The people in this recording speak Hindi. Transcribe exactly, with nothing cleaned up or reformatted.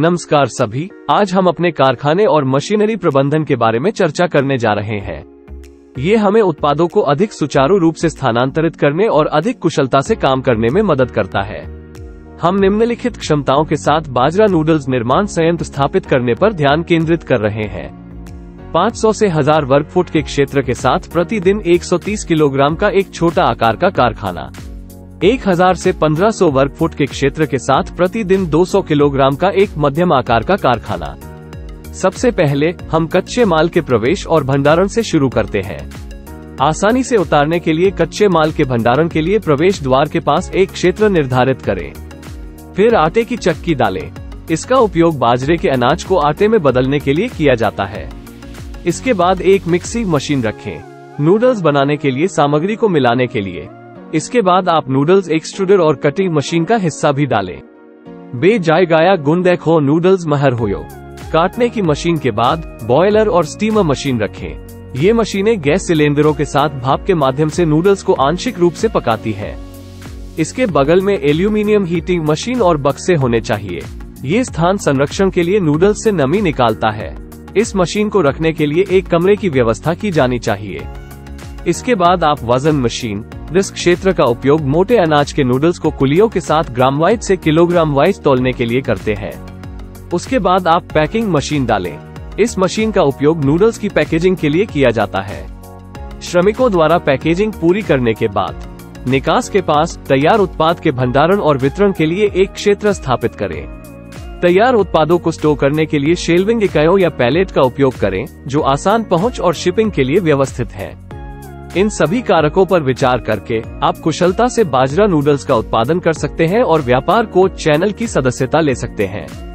नमस्कार सभी, आज हम अपने कारखाने और मशीनरी प्रबंधन के बारे में चर्चा करने जा रहे हैं। ये हमें उत्पादों को अधिक सुचारू रूप से स्थानांतरित करने और अधिक कुशलता से काम करने में मदद करता है। हम निम्नलिखित क्षमताओं के साथ बाजरा नूडल्स निर्माण संयंत्र स्थापित करने पर ध्यान केंद्रित कर रहे हैं। पाँच सौ से हजार वर्ग फुट के क्षेत्र के साथ प्रतिदिन एक सौ तीस किलोग्राम का एक छोटा आकार का कारखाना, एक हजार से पंद्रह सौ वर्ग फुट के क्षेत्र के साथ प्रतिदिन दो सौ किलोग्राम का एक मध्यम आकार का कारखाना। सबसे पहले हम कच्चे माल के प्रवेश और भंडारण से शुरू करते हैं। आसानी से उतारने के लिए कच्चे माल के भंडारण के लिए प्रवेश द्वार के पास एक क्षेत्र निर्धारित करें। फिर आटे की चक्की डालें। इसका उपयोग बाजरे के अनाज को आटे में बदलने के लिए किया जाता है। इसके बाद एक मिक्सिंग मशीन रखें, नूडल्स बनाने के लिए सामग्री को मिलाने के लिए। इसके बाद आप नूडल्स एक्सट्रूडर और कटिंग मशीन का हिस्सा भी डालें। बे जाएगा गुंदेख हो नूडल्स महर होयो। काटने की मशीन के बाद बॉयलर और स्टीमर मशीन रखें। ये मशीनें गैस सिलेंडरों के साथ भाप के माध्यम से नूडल्स को आंशिक रूप से पकाती है। इसके बगल में एल्यूमिनियम हीटिंग मशीन और बक्से होने चाहिए। ये स्थान संरक्षण के लिए नूडल्स से नमी निकालता है। इस मशीन को रखने के लिए एक कमरे की व्यवस्था की जानी चाहिए। इसके बाद आप वजन मशीन डिस्क क्षेत्र का उपयोग मोटे अनाज के नूडल्स को कुलियों के साथ ग्राम वाइज से किलोग्राम वाइज तौलने के लिए करते हैं। उसके बाद आप पैकिंग मशीन डालें। इस मशीन का उपयोग नूडल्स की पैकेजिंग के लिए किया जाता है। श्रमिकों द्वारा पैकेजिंग पूरी करने के बाद निकास के पास तैयार उत्पाद के भंडारण और वितरण के लिए एक क्षेत्र स्थापित करें। तैयार उत्पादों को स्टोर करने के लिए शेल्विंग इकाइयों या पैलेट का उपयोग करें, जो आसान पहुंच और शिपिंग के लिए व्यवस्थित है। इन सभी कारकों पर विचार करके आप कुशलता से बाजरा नूडल्स का उत्पादन कर सकते हैं और व्यापार कोच चैनल की सदस्यता ले सकते हैं।